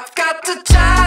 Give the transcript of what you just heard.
I've got the time.